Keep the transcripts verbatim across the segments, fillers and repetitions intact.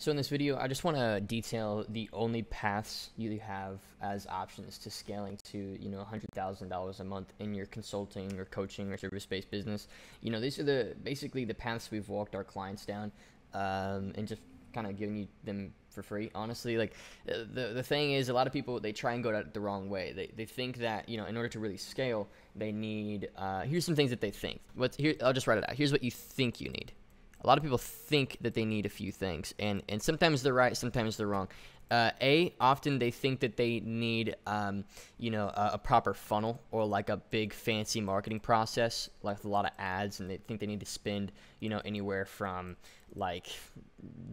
So in this video, I just want to detail the only paths you have as options to scaling to, you know, one hundred thousand dollars a month in your consulting or coaching or service-based business. You know, these are the basically the paths we've walked our clients down, um, and just kind of giving you them for free. Honestly, like the the thing is, a lot of people, they try and go the wrong way. They they think that, you know, in order to really scale, they need. Uh, here's some things that they think. What's here? I'll just write it out. Here's what you think you need. A lot of people think that they need a few things, and, and sometimes they're right, sometimes they're wrong. Uh, a, often they think that they need, um, you know, a, a proper funnel or like a big fancy marketing process, like a lot of ads, and they think they need to spend, you know, anywhere from like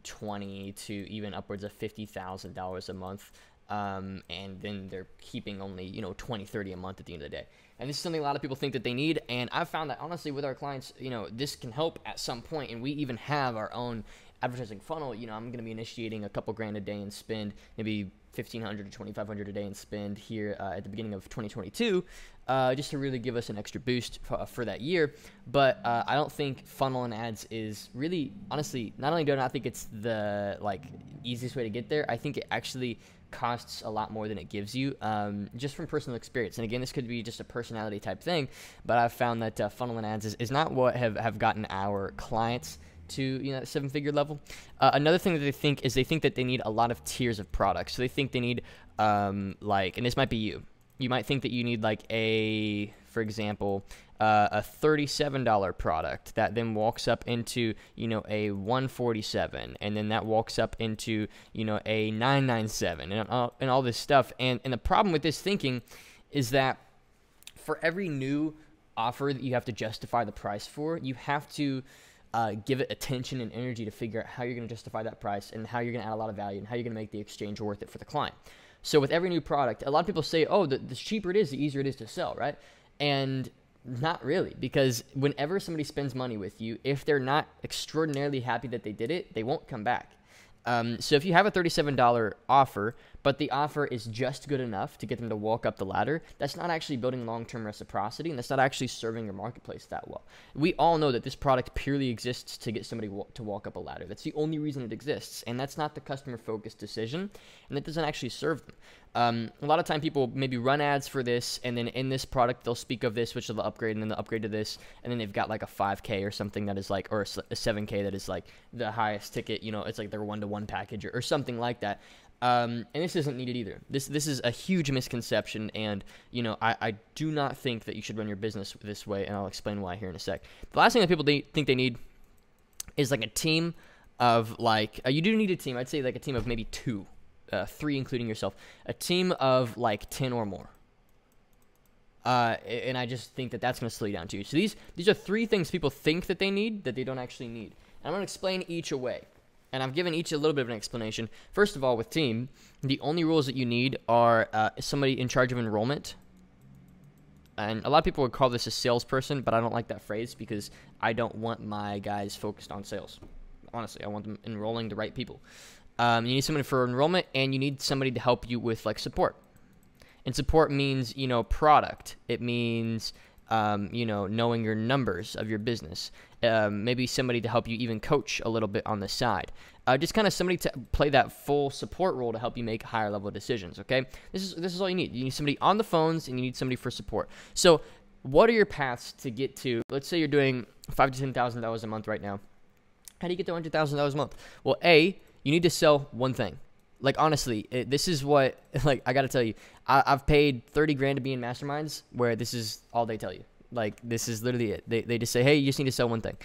twenty to even upwards of fifty thousand dollars a month. Um, and then they're keeping only, you know, twenty, thirty a month at the end of the day. And this is something a lot of people think that they need. And I've found that honestly with our clients, you know, this can help at some point. And we even have our own advertising funnel. You know, I'm going to be initiating a couple grand a day and spend maybe fifteen hundred to twenty-five hundred a day and spend here uh, at the beginning of twenty twenty-two, uh, just to really give us an extra boost for, for that year. But uh, I don't think funnel and ads is really, honestly, not only do I think it's the like easiest way to get there, I think it actually costs a lot more than it gives you, um, just from personal experience. And again, this could be just a personality type thing, but I've found that uh, funnel and ads is, is not what have, have gotten our clients to, you know, seven figure level. Uh, another thing that they think is they think that they need a lot of tiers of products. So they think they need um, like, and this might be you, you might think that you need like a, for example, uh, a thirty-seven dollar product that then walks up into, you know, a one forty-seven, and then that walks up into, you know, a nine ninety-seven, and all, and all this stuff. And, and the problem with this thinking is that for every new offer that you have to justify the price for, you have to Uh, give it attention and energy to figure out how you're going to justify that price and how you're going to add a lot of value and how you're going to make the exchange worth it for the client. So with every new product, a lot of people say, oh, the, the cheaper it is, the easier it is to sell, right? And not really, because whenever somebody spends money with you, if they're not extraordinarily happy that they did it, they won't come back. Um, so if you have a thirty-seven dollar offer, but the offer is just good enough to get them to walk up the ladder, that's not actually building long-term reciprocity, and that's not actually serving your marketplace that well. We all know that this product purely exists to get somebody to walk up a ladder. That's the only reason it exists, and that's not the customer-focused decision, and that doesn't actually serve them. Um, a lot of time people maybe run ads for this, and then in this product, they'll speak of this, which they'll upgrade, and then they'll upgrade to this, and then they've got like a five K or something that is like, or a seven K that is like the highest ticket, you know, it's like their one-to-one package or, or something like that. Um, and this isn't needed either. This this is a huge misconception, and you know I, I do not think that you should run your business this way, and I'll explain why here in a sec. The last thing that people they think they need is like a team of like uh, you do need a team. I'd say like a team of maybe two, uh, three including yourself, a team of like ten or more. Uh, and I just think that that's going to slow you down too. So these these are three things people think that they need that they don't actually need. And I'm going to explain each away. And I've given each a little bit of an explanation. First of all, with team, the only rules that you need are uh, somebody in charge of enrollment. And a lot of people would call this a salesperson, but I don't like that phrase because I don't want my guys focused on sales. Honestly, I want them enrolling the right people. Um, you need somebody for enrollment, and you need somebody to help you with like support. And support means, you know, product. It means Um, you know, knowing your numbers of your business, um, maybe somebody to help you even coach a little bit on the side, uh, just kind of somebody to play that full support role to help you make higher level decisions. Okay, this is this is all you need. You need somebody on the phones, and you need somebody for support. So, what are your paths to get to? Let's say you're doing five to ten thousand dollars a month right now. How do you get to one hundred thousand dollars a month? Well, A, you need to sell one thing. Like, honestly, it, this is what, like, I got to tell you, I, I've paid thirty grand to be in masterminds where this is all they tell you. Like, this is literally it. They, they just say, hey, you just need to sell one thing.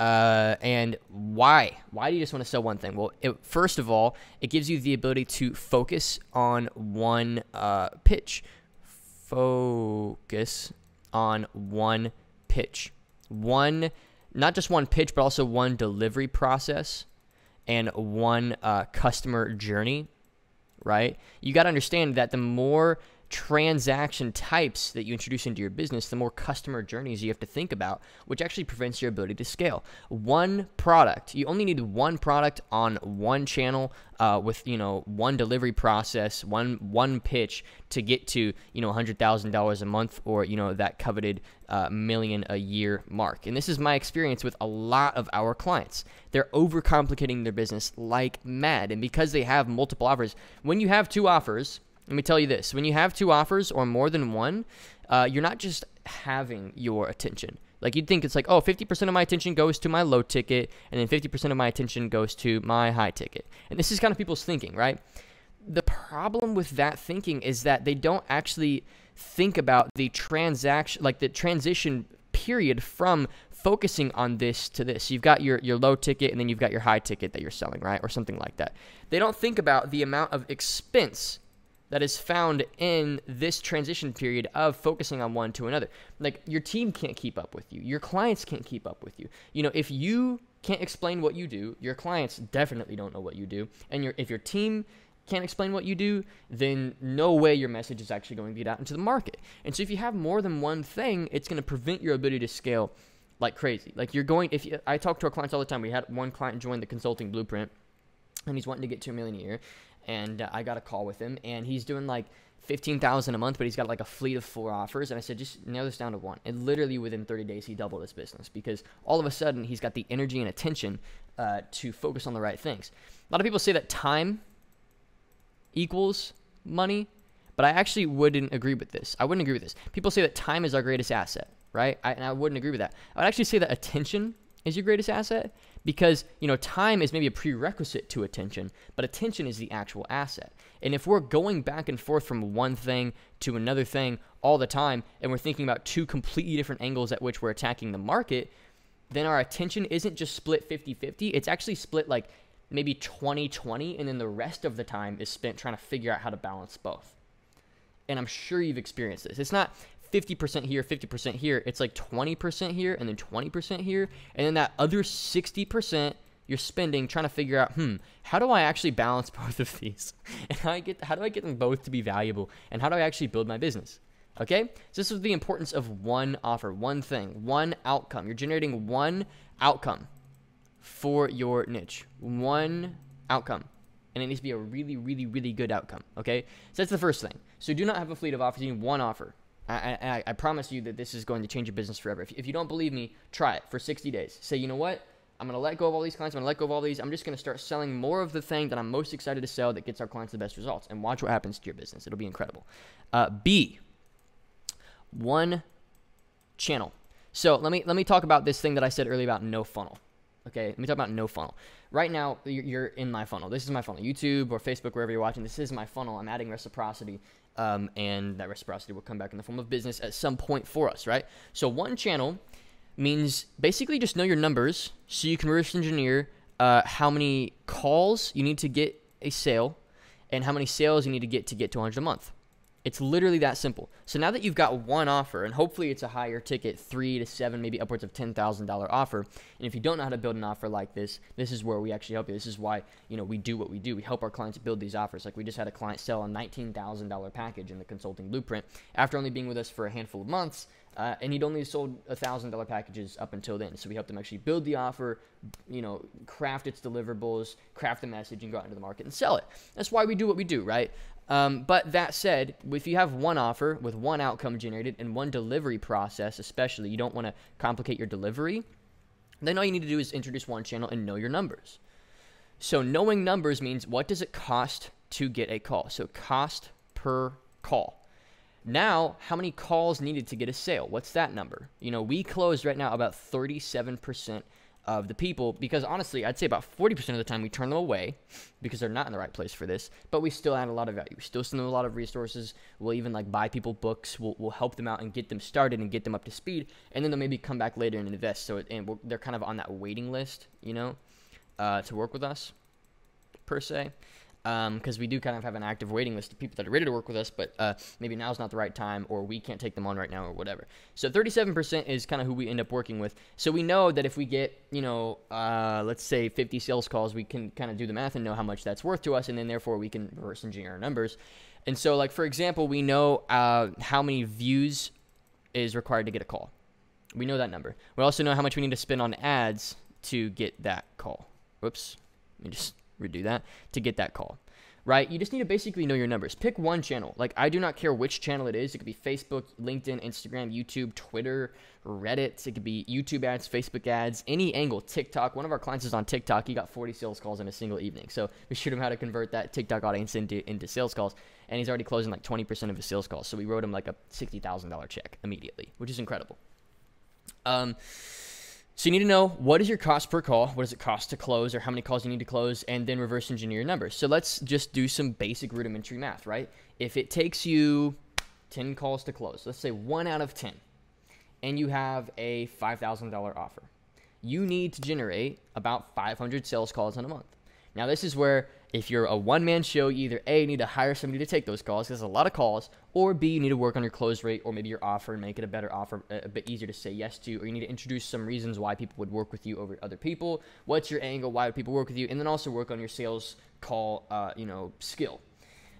Uh, and why? Why do you just want to sell one thing? Well, it, first of all, it gives you the ability to focus on one uh, pitch. Focus on one pitch. One, not just one pitch, but also one delivery process and one uh, customer journey, right? You got to understand that the more transaction types that you introduce into your business, the more customer journeys you have to think about, which actually prevents your ability to scale. One product, you only need one product on one channel uh, with, you know, one delivery process, one one pitch to get to, you know, one hundred thousand dollars a month or, you know, that coveted uh, million a year mark. And this is my experience with a lot of our clients. They're overcomplicating their business like mad. And because they have multiple offers, when you have two offers, let me tell you this, when you have two offers or more than one, uh, you're not just having your attention. Like you'd think it's like, oh, fifty percent of my attention goes to my low ticket and then fifty percent of my attention goes to my high ticket. And this is kind of people's thinking, right? The problem with that thinking is that they don't actually think about the transaction, like the transition period from focusing on this to this. You've got your, your low ticket and then you've got your high ticket that you're selling, right? Or something like that. They don't think about the amount of expense that is found in this transition period of focusing on one to another. Like your team can't keep up with you. Your clients can't keep up with you. You know, if you can't explain what you do, your clients definitely don't know what you do. And your, if your team can't explain what you do, then no way your message is actually going to get out into the market. And so if you have more than one thing, it's going to prevent your ability to scale like crazy. Like you're going, if you, I talk to our clients all the time. We had one client join the consulting blueprint and he's wanting to get two million dollars a year. And uh, I got a call with him, and he's doing like fifteen thousand dollars a month, but he's got like a fleet of four offers. And I said, just nail this down to one. And literally within thirty days, he doubled his business because all of a sudden he's got the energy and attention uh, to focus on the right things. A lot of people say that time equals money, but I actually wouldn't agree with this. I wouldn't agree with this. People say that time is our greatest asset, right? I, and I wouldn't agree with that. I would actually say that attention is your greatest asset, because, you know, time is maybe a prerequisite to attention, but attention is the actual asset. And if we're going back and forth from one thing to another thing all the time, and we're thinking about two completely different angles at which we're attacking the market, then our attention isn't just split fifty fifty. It's actually split like maybe twenty twenty, and then the rest of the time is spent trying to figure out how to balance both. And I'm sure you've experienced this. It's not fifty percent here, fifty percent here. It's like twenty percent here and then twenty percent here. And then that other sixty percent you're spending trying to figure out, hmm, how do I actually balance both of these? And how, I get, how do I get them both to be valuable? And how do I actually build my business? Okay? So this is the importance of one offer, one thing, one outcome. You're generating one outcome for your niche, one outcome. And it needs to be a really, really, really good outcome. Okay? So that's the first thing. So do not have a fleet of offers. You need one offer. I, I, I promise you that this is going to change your business forever. If, if you don't believe me, try it for sixty days. Say, you know what? I'm going to let go of all these clients. I'm going to let go of all these. I'm just going to start selling more of the thing that I'm most excited to sell that gets our clients the best results, and watch what happens to your business. It'll be incredible. Uh, B, one channel. So let me, let me talk about this thing that I said earlier about no funnel. Okay, let me talk about no funnel. Right now, you're in my funnel. This is my funnel. YouTube or Facebook, wherever you're watching, this is my funnel. I'm adding reciprocity, um, and that reciprocity will come back in the form of business at some point for us, right? So one channel means basically just know your numbers so you can reverse engineer uh, how many calls you need to get a sale and how many sales you need to get to get to one hundred a month. It's literally that simple. So now that you've got one offer, and hopefully it's a higher ticket, three to seven, maybe upwards of ten thousand dollar offer. And if you don't know how to build an offer like this, this is where we actually help you. This is why, you know, we do what we do. We help our clients build these offers. Like we just had a client sell a nineteen thousand dollar package in the consulting blueprint after only being with us for a handful of months. Uh, and he'd only sold one thousand dollar packages up until then. So we helped them actually build the offer, you know, craft its deliverables, craft the message, and go out into the market and sell it. That's why we do what we do, right? Um, but that said, if you have one offer with one outcome generated and one delivery process, especially, you don't want to complicate your delivery, then all you need to do is introduce one channel and know your numbers. So knowing numbers means what does it cost to get a call? So cost per call. Now, how many calls needed to get a sale? What's that number? You know, we closed right now about thirty-seven percent of the people, because honestly, I'd say about forty percent of the time we turn them away because they're not in the right place for this, but we still add a lot of value. We still send them a lot of resources. We'll even like buy people books. We'll, we'll help them out and get them started and get them up to speed. And then they'll maybe come back later and invest. So and we'll, they're kind of on that waiting list, you know, uh, to work with us per se. because um, we do kind of have an active waiting list of people that are ready to work with us, but uh, maybe now's not the right time, or we can't take them on right now, or whatever. So thirty-seven percent is kind of who we end up working with. So we know that if we get, you know, uh, let's say fifty sales calls, we can kind of do the math and know how much that's worth to us, and then therefore we can reverse engineer our numbers. And so, like, for example, we know uh, how many views is required to get a call. We know that number. We also know how much we need to spend on ads to get that call. Whoops. Let me just redo that. To get that call, right? You just need to basically know your numbers. Pick one channel. Like, I do not care which channel it is. It could be Facebook, LinkedIn, Instagram, YouTube, Twitter, Reddit. It could be YouTube ads, Facebook ads, any angle, TikTok. One of our clients is on TikTok. He got forty sales calls in a single evening. So we showed him how to convert that TikTok audience into, into sales calls. And he's already closing like twenty percent of his sales calls. So we wrote him like a sixty thousand dollar check immediately, which is incredible. Um, so you need to know, what is your cost per call? What does it cost to close, or how many calls you need to close, and then reverse engineer your numbers. So let's just do some basic rudimentary math, right? If it takes you ten calls to close, let's say one out of ten, and you have a five thousand dollar offer, you need to generate about five hundred sales calls in a month. Now, this is where if you're a one-man show, you either A, need to hire somebody to take those calls, because there's a lot of calls, or B, you need to work on your close rate, or maybe your offer, and make it a better offer, a bit easier to say yes to, or you need to introduce some reasons why people would work with you over other people. What's your angle? Why would people work with you? And then also work on your sales call, uh, you know, skill.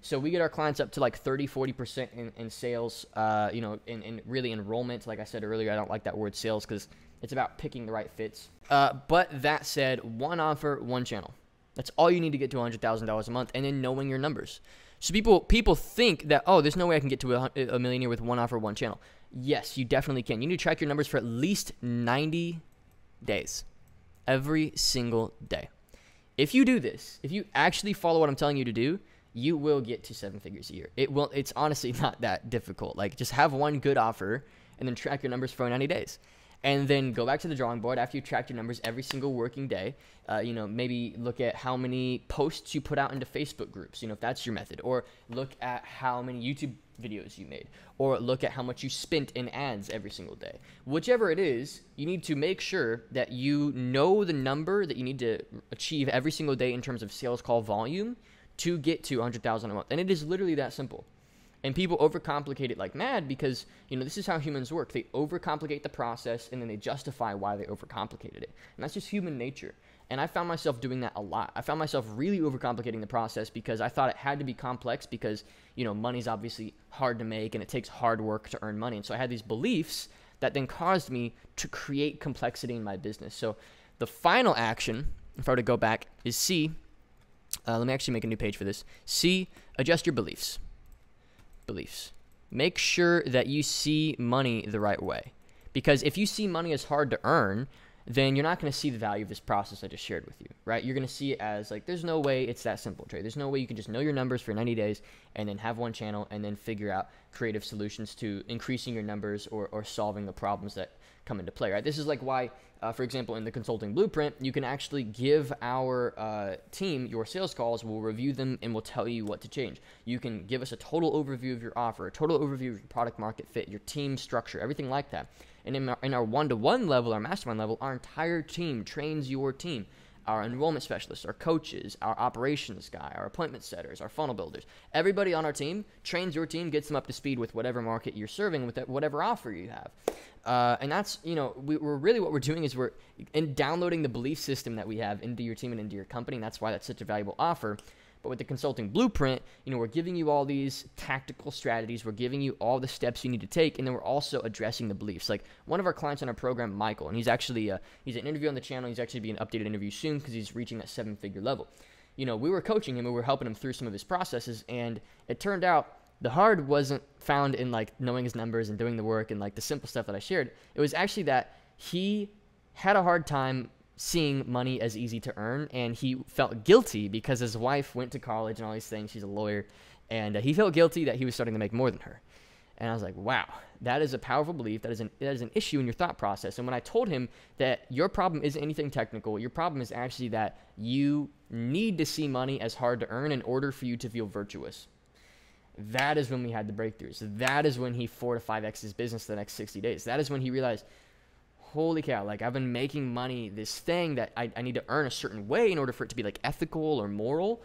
So we get our clients up to like thirty, forty percent in, in sales, uh, you know, in, in really enrollment. Like I said earlier, I don't like that word sales, because it's about picking the right fits. Uh, but that said, one offer, one channel. That's all you need to get to one hundred thousand dollars a month, and then knowing your numbers. So people people think that, oh, there's no way I can get to a, a millionaire with one offer, one channel. Yes, you definitely can. You need to track your numbers for at least ninety days, every single day. If you do this, if you actually follow what I'm telling you to do, you will get to seven figures a year. It will. It's honestly not that difficult. Like, just have one good offer and then track your numbers for ninety days. And then go back to the drawing board after you've tracked your numbers every single working day. Uh, you know, maybe look at how many posts you put out into Facebook groups, you know, if that's your method. Or look at how many YouTube videos you made. Or look at how much you spent in ads every single day. Whichever it is, you need to make sure that you know the number that you need to achieve every single day in terms of sales call volume to get to one hundred thousand dollars a month. And it is literally that simple. And people overcomplicate it like mad, because, you know, this is how humans work. They overcomplicate the process, and then they justify why they overcomplicated it. And that's just human nature. And I found myself doing that a lot. I found myself really overcomplicating the process, because I thought it had to be complex, because, you know, money's obviously hard to make, and it takes hard work to earn money. And so I had these beliefs that then caused me to create complexity in my business. So the final action, if I were to go back, is C. Uh, let me actually make a new page for this. C, adjust your beliefs. Beliefs. Make sure that you see money the right way, because if you see money as hard to earn, then you're not going to see the value of this process I just shared with you, right? You're going to see it as like, there's no way it's that simple, Trey. There's no way you can just know your numbers for ninety days and then have one channel and then figure out creative solutions to increasing your numbers or, or solving the problems that come into play, right? This is like why, uh, for example, in the consulting blueprint, you can actually give our uh, team your sales calls. We'll review them and we'll tell you what to change. You can give us a total overview of your offer, a total overview of your product market fit, your team structure, everything like that. And in our, in our one-to-one level, our mastermind level, our entire team trains your team. Our enrollment specialists, our coaches, our operations guy, our appointment setters, our funnel builders. Everybody on our team trains your team, gets them up to speed with whatever market you're serving, with whatever offer you have. Uh, and that's, you know, we, we're really what we're doing is we're in downloading the belief system that we have into your team and into your company. And that's why that's such a valuable offer. But with the consulting blueprint, you know, we're giving you all these tactical strategies. We're giving you all the steps you need to take. And then we're also addressing the beliefs. Like one of our clients on our program, Michael, and he's actually, uh, he's an interview on the channel. He's actually being updated interview soon because he's reaching that seven figure level. You know, we were coaching him and we were helping him through some of his processes. And it turned out the hard wasn't found in like knowing his numbers and doing the work and like the simple stuff that I shared. It was actually that he had a hard time seeing money as easy to earn, and he felt guilty because his wife went to college and all these things. She's a lawyer, and uh, he felt guilty that he was starting to make more than her. And I was like, wow, that is a powerful belief. That is an, that is an issue in your thought process. And when I told him that your problem isn't anything technical, your problem is actually that you need to see money as hard to earn in order for you to feel virtuous. That is when we had the breakthroughs. That is when he four to five X his business the next sixty days. That is when he realized, holy cow, like I've been making money, this thing that I, I need to earn a certain way in order for it to be like ethical or moral.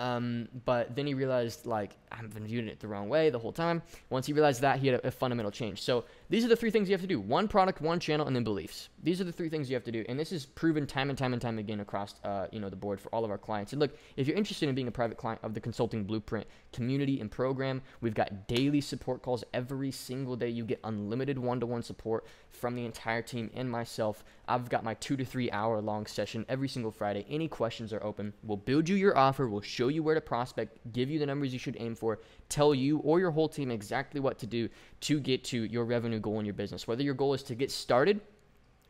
Um, but then he realized, like, I've been viewing it the wrong way the whole time. Once he realized that, he had a, a fundamental change. So these are the three things you have to do. One product, one channel, and then beliefs. These are the three things you have to do. And this is proven time and time and time again across, uh, you know, the board for all of our clients. And look, if you're interested in being a private client of the Consulting Blueprint community and program, we've got daily support calls every single day. You get unlimited one-to-one support from the entire team and myself. I've got my two to three hour long session every single Friday. Any questions are open. We'll build you your offer. We'll show you where to prospect, give you the numbers you should aim for, tell you or your whole team exactly what to do to get to your revenue goal in your business. Whether your goal is to get started,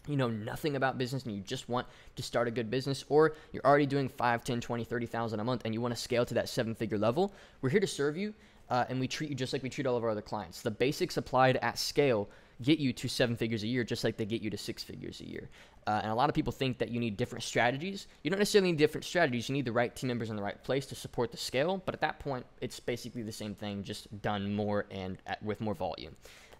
you know nothing about business and you just want to start a good business, or you're already doing five, ten, twenty, thirty thousand a month and you want to scale to that seven figure level, we're here to serve you, uh, and we treat you just like we treat all of our other clients. The basics applied at scale get you to seven figures a year, just like they get you to six figures a year. Uh, and a lot of people think that you need different strategies. You don't necessarily need different strategies. You need the right team members in the right place to support the scale. But at that point, it's basically the same thing, just done more and at, with more volume.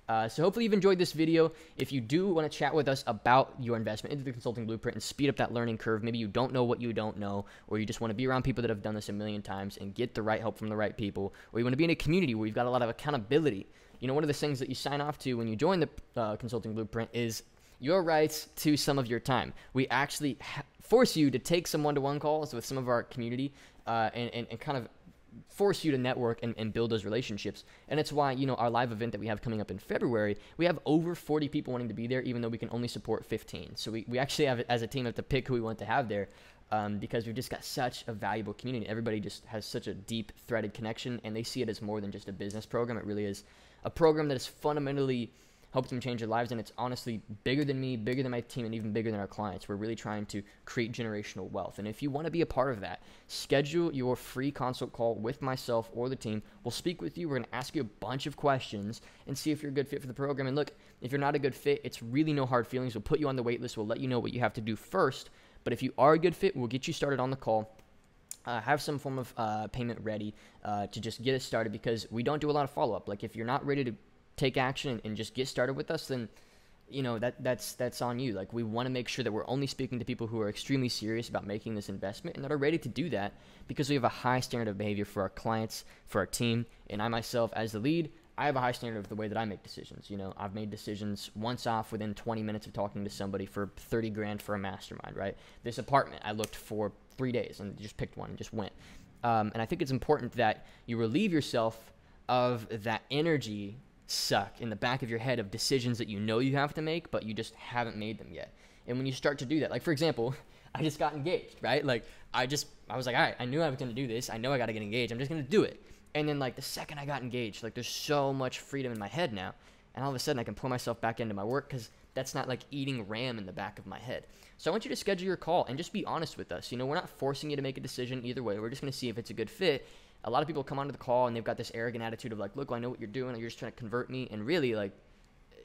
Uh, so hopefully you've enjoyed this video. If you do want to chat with us about your investment into the Consulting Blueprint and speed up that learning curve, maybe you don't know what you don't know, or you just want to be around people that have done this a million times and get the right help from the right people, or you want to be in a community where you've got a lot of accountability. You know, one of the things that you sign off to when you join the uh, Consulting Blueprint is your rights to some of your time. We actually ha force you to take some one-to-one calls with some of our community uh, and, and, and kind of force you to network and, and build those relationships. And it's why, you know, our live event that we have coming up in February, we have over forty people wanting to be there, even though we can only support fifteen. So we, we actually have, as a team, have to pick who we want to have there. Um, because we've just got such a valuable community. Everybody just has such a deep threaded connection, and they see it as more than just a business program. It really is a program that has fundamentally helped them change their lives, and it's honestly bigger than me, bigger than my team, and even bigger than our clients. We're really trying to create generational wealth. And if you want to be a part of that, schedule your free consult call with myself or the team. We'll speak with you. We're going to ask you a bunch of questions and see if you're a good fit for the program. And look, if you're not a good fit, it's really no hard feelings. We'll put you on the wait list. We'll let you know what you have to do first. But if you are a good fit, we'll get you started on the call. Uh, have some form of uh, payment ready uh, to just get us started, because we don't do a lot of follow-up. Like, if you're not ready to take action and, and just get started with us, then, you know, that that's that's on you. Like, we want to make sure that we're only speaking to people who are extremely serious about making this investment and that are ready to do that, because we have a high standard of behavior for our clients, for our team, and I myself as the lead, I have a high standard of the way that I make decisions. You know, I've made decisions once off within twenty minutes of talking to somebody for thirty grand for a mastermind, right? This apartment, I looked for three days and just picked one and just went. Um, and I think it's important that you relieve yourself of that energy suck in the back of your head of decisions that you know you have to make, but you just haven't made them yet. And when you start to do that, like, for example, I just got engaged, right? Like, I just, I was like, all right, I knew I was going to do this. I know I got to get engaged. I'm just going to do it. And then, like, the second I got engaged, like, there's so much freedom in my head now. And all of a sudden, I can pull myself back into my work, because that's not, like, eating RAM in the back of my head. So I want you to schedule your call and just be honest with us. You know, we're not forcing you to make a decision either way. We're just going to see if it's a good fit. A lot of people come onto the call, and they've got this arrogant attitude of, like, look, well, I know what you're doing. You're just trying to convert me. And really, like,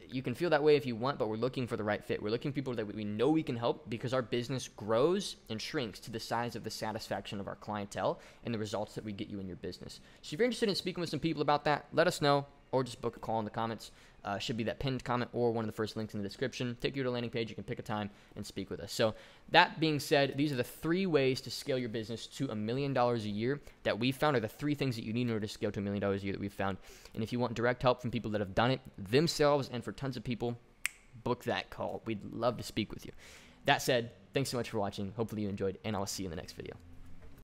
you can feel that way if you want, but we're looking for the right fit. We're looking for people that we know we can help, because our business grows and shrinks to the size of the satisfaction of our clientele and the results that we get you in your business. So if you're interested in speaking with some people about that, let us know, or just book a call in the comments. Uh, should be that pinned comment or one of the first links in the description. Take you to a landing page. You can pick a time and speak with us. So that being said, these are the three ways to scale your business to a million dollars a year that we found are the three things that you need in order to scale to a million dollars a year that we found. And if you want direct help from people that have done it themselves and for tons of people, book that call. We'd love to speak with you. That said, thanks so much for watching. Hopefully you enjoyed, and I'll see you in the next video.